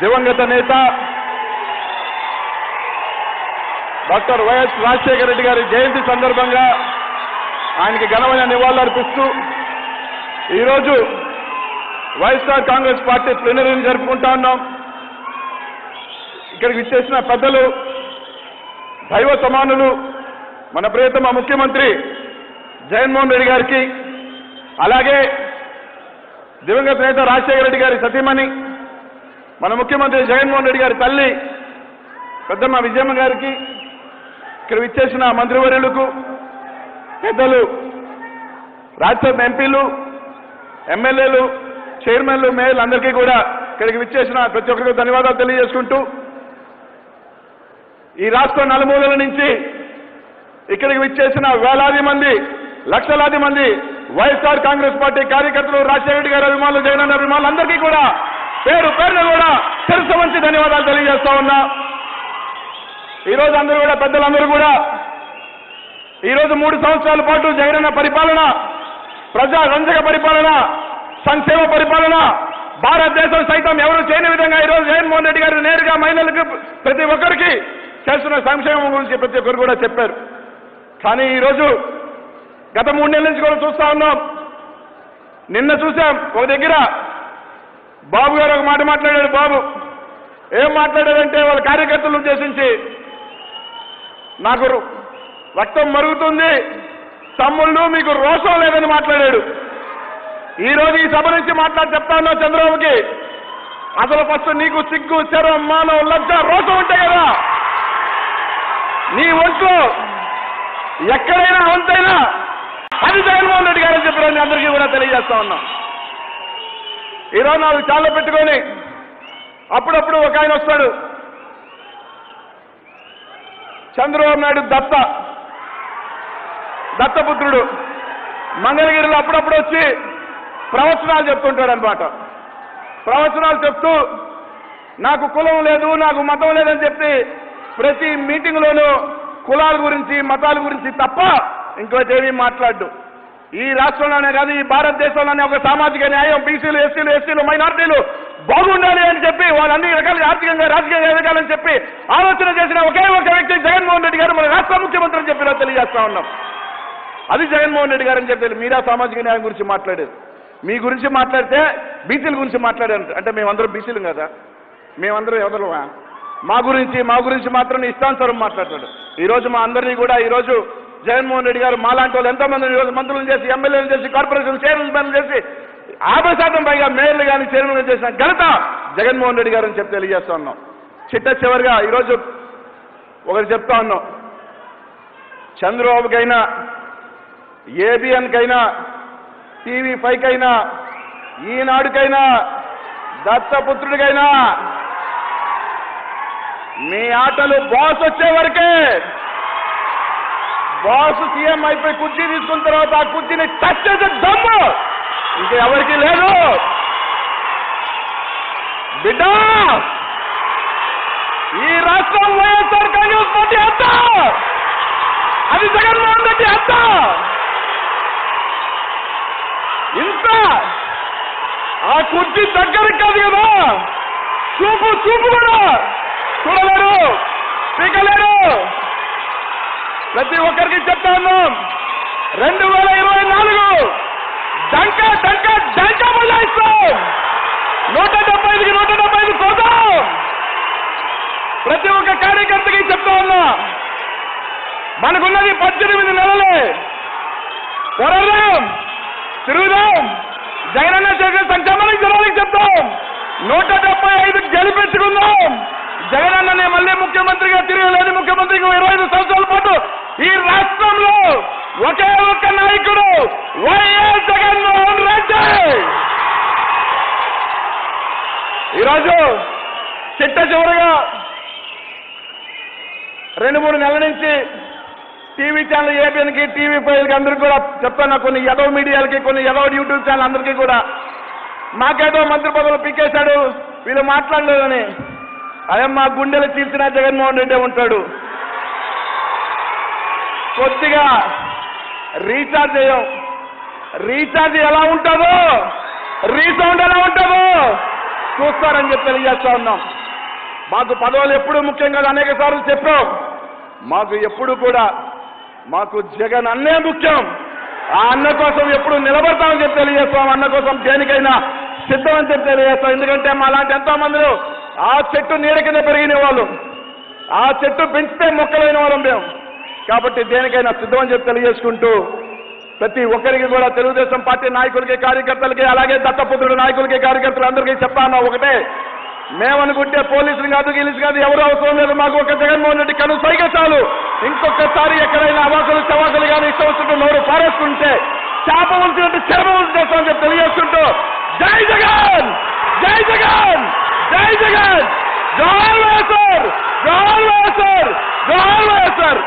दिवंगत नेता doctor YS Rajasekhara Reddy గారి జయంతి సందర్భంగా ఆయనకి ఘనమైన నివాళులు అర్పిస్తూ ఈరోజు వైఎస్ఆర్ కాంగ్రెస్ పార్టీ ప్లీనరీని జరుపుకుంటా ఉన్నాం. ఇక్కడికి విచ్చేసిన పెద్దలు, దైవ సమానులు మన ప్రియతమ ముఖ్యమంత్రి జగన్మోహన్ రెడ్డి గారికి, అలాగే దివంగత నేత రాజశేఖర రెడ్డి గారి సతీమణి మన ముఖ్యమంత్రి జగన్మోహన్ రెడ్డి గారి తల్లి పెద్దమ్మ విజయమ్మ గారికి, ఇక్కడ విచ్చేసిన మంత్రివర్యులకు, పెద్దలు, రాజ్యసభ ఎంపీలు, ఎమ్మెల్యేలు, చైర్మన్లు, మేయర్లు అందరికీ కూడా ఇక్కడికి విచ్చేసిన ప్రతి ఒక్కరికి ధన్యవాదాలు తెలియజేసుకుంటూ, ఈ రాష్ట్ర నలుమూలల నుంచి ఇక్కడికి విచ్చేసిన వేలాది మంది, లక్షలాది మంది వైఎస్ఆర్ కాంగ్రెస్ పార్టీ కార్యకర్తలు, రాజశేఖర రెడ్డి గారి అభిమానులు, జగనన్న అభిమానులు అందరికీ కూడా పేరు పేరును కూడా తెలుసు మంచి ధన్యవాదాలు తెలియజేస్తా ఉన్నా. ఈరోజు అందరూ కూడా పెద్దలందరూ కూడా ఈరోజు 3 సంవత్సరాల పాటు జగనన్న పరిపాలన, ప్రజా రంజక పరిపాలన, సంక్షేమ పరిపాలన, భారతదేశం సైతం ఎవరు చేయని విధంగా ఈరోజు జగన్మోహన్ రెడ్డి గారు నేరుగా మహిళలకు ప్రతి ఒక్కరికి చేస్తున్న సంక్షేమం గురించి ప్రతి ఒక్కరు కూడా చెప్పారు. కానీ ఈరోజు గత 3 నెలల నుంచి కూడా చూస్తా ఉన్నాం. నిన్న చూసాం, ఒక దగ్గర బాబు గారు ఒక మాట మాట్లాడాడు. బాబు ఏం మాట్లాడారంటే, వాళ్ళ కార్యకర్తలను ఉద్దేశించి, నాకు రక్తం మరుగుతుంది తమ్ముళ్ళు, మీకు రోషం లేదని మాట్లాడాడు. ఈ రోజు ఈ సభ నుంచి మాట్లాడి చెప్తా ఉన్నా చంద్రబాబుకి, అసలు ఫస్ట్ నీకు సిగ్గు, శరం, మానం, లజ్జ, రోషం ఉంటాయి కదా, నీ ఒంట్లో ఎక్కడైనా అంతైనా అది జగన్మోహన్ రెడ్డి గారు చెప్పారని అందరికీ కూడా తెలియజేస్తా ఉన్నాం. ఈరోజు నాకు చాలా పెట్టుకొని అప్పుడప్పుడు ఒక ఆయన వస్తాడు, చంద్రబాబు నాయుడు దత్తపుత్రుడు, మంగళగిరిలో అప్పుడప్పుడు వచ్చి ప్రవచనాలు చెప్తుంటాడు అనమాట. ప్రవచనాలు చెప్తూ నాకు కులం లేదు, నాకు మతం లేదని చెప్పి ప్రతి మీటింగ్లోనూ కులాల గురించి, మతాల గురించి తప్ప ఇంకోటేమీ మాట్లాడు. ఈ రాష్ట్రంలోనే కాదు, ఈ భారతదేశంలోనే ఒక సామాజిక న్యాయం, బీసీలు, ఎస్సీలు, మైనార్టీలు బాగుండాలి అని చెప్పి వాళ్ళన్ని రకాలుగా ఆర్థికంగా, రాజకీయంగా ఎదగాలని చెప్పి ఆలోచన చేసిన ఒకే ఒక వ్యక్తి జగన్మోహన్ రెడ్డి గారు మన రాష్ట్ర ముఖ్యమంత్రి అని చెప్పి తెలియజేస్తా ఉన్నాం. అది జగన్మోహన్ రెడ్డి గారు అని చెప్పి మీరా సామాజిక న్యాయం గురించి మాట్లాడేది. మీ గురించి మాట్లాడితే బీసీల గురించి మాట్లాడారు అంటే మేమందరం బీసీలు కదా, మేమందరం ఎవరమా, మా గురించి మాత్రం ఇష్టానుసారం మాట్లాడతాడు. ఈరోజు మా అందరినీ కూడా ఈరోజు జగన్మోహన్ రెడ్డి గారు మాలాంటి వాళ్ళు ఎంతోమంది ఈరోజు మంత్రులను చేసి, ఎమ్మెల్యేలు చేసి, కార్పొరేషన్ చైర్మన్లు చేసి, 50% పైగా మేయర్లు కానీ చైర్మన్లు చేసిన ఘనత జగన్మోహన్ రెడ్డి గారు అని చెప్పి తెలియజేస్తా ఉన్నాం. చిట్ట చివరిగా ఈరోజు ఒకరు చెప్తా ఉన్నాం, చంద్రబాబుకైనా, ఏబిఎన్కైనా, TV5కైనా, ఈనాడుకైనా, దత్తపుత్రుడికైనా మీ ఆటలు బాస్ వచ్చే వరకే. బాస్ సీఎం అయిపోయి కుర్చీ తీసుకున్న తర్వాత ఆ కుర్చీని టచ్ చేసే దమ్ము ఇంకా ఎవరికీ లేదు. బిడ్డ, ఈ రాష్ట్రం వైఎస్ఆర్ కాంగ్రెస్ పార్టీ హత్య, అది జగన్మోహన్ రెడ్డి హత్య. ఇంత ఆ కుర్చీ దగ్గరికి కాదు కదా, చూపు కూడా చూడలేరు, పీకలేరు. ప్రతి ఒక్కరికి చెప్తా ఉన్నాం, 2024 డంకా డంకా డంకా మళ్ళా ఇస్తాం, 175కి 175 కొడతాం. ప్రతి ఒక్క కార్యకర్తకి చెప్తా ఉన్నా, మనకున్నది 18 నెలలే, కొరదాం, తిరుగుదాం, జగనన్న చేసిన సంక్షేమానికి జనానికి చెప్తాం, 175 గెలిపించుకుందాం, జగనన్ననే మళ్ళీ ముఖ్యమంత్రిగా, తిరగలేని ముఖ్యమంత్రిగా 25 సంవత్సరాల పాటు ఈ రాష్ట్రంలో ఒకే ఒక్క నాయకుడు వైఎస్ జగన్మోహన్ రెడ్డి. ఈరోజు చిట్ట చివరగా 2-3 నెలల నుంచి టీవీ ఛానల్ ఏబిఎన్కి, TV5కి అందరికీ కూడా చెప్తాను, కొన్ని ఎదో మీడియాలకి, కొన్ని ఎదో యూట్యూబ్ ఛానల్ అందరికీ కూడా, మాకేదో మంత్రి పదవులు పీకేశాడు, వీళ్ళు మాట్లాడలేదని. అదే మా గుండెలు చీల్చినా జగన్మోహన్ రెడ్డి ఉంటాడు. కొద్దిగా రీఛార్జ్ ఎలా ఉంటుందో, రీసౌండ్ ఎలా ఉంటుందో చూస్తారని చెప్పి తెలియజేస్తా ఉన్నాం. మాకు పదవులు ఎప్పుడు ముఖ్యంగా అనేక సార్లు చెప్పాం. మాకు ఎప్పుడు కూడా మాకు జగన్ అన్నే ముఖ్యం. ఆ అన్న కోసం ఎప్పుడు నిలబడతామని చెప్పి తెలియజేస్తాం. అన్న కోసం దేనికైనా సిద్ధం అని చెప్పి తెలియజేస్తాం. ఎందుకంటే మా లాంటి ఎంతో మందిలో ఆ చెట్టు నీడ కింద పెరిగిన వాళ్ళు, ఆ చెట్టు పెంచితే మొక్కలైన వాళ్ళం మేము. కాబట్టి దేనికైనా సిద్ధం అని చెప్పి తెలియజేసుకుంటూ ప్రతి ఒక్కరికి కూడా తెలుగుదేశం పార్టీ నాయకులకి, కార్యకర్తలకి, అలాగే దత్తపుత్రుడు నాయకులకి, కార్యకర్తలు అందరికీ చెప్తాను ఒకటే, మేమనుకుంటే పోలీసులు కాదు, గీలీసు కాదు, ఎవరు అవసరం లేదు. మాకు ఒక జగన్మోహన్ రెడ్డి కను సైగ చాలు. ఇంకొకసారి ఎక్కడైనా అవాసులు చవాసులు కానీ ఇష్టం వస్తుంటే నోరు పారేసుకుంటే చేప ఉంచినట్టు చర్మ ఉంచేస్తామని చెప్పి తెలియజేస్తుంటూ జై జగన్, జై జగన్, జై జగన్, జై వైఎస్ఆర్, జై వైఎస్ఆర్, జై వైఎస్ఆర్.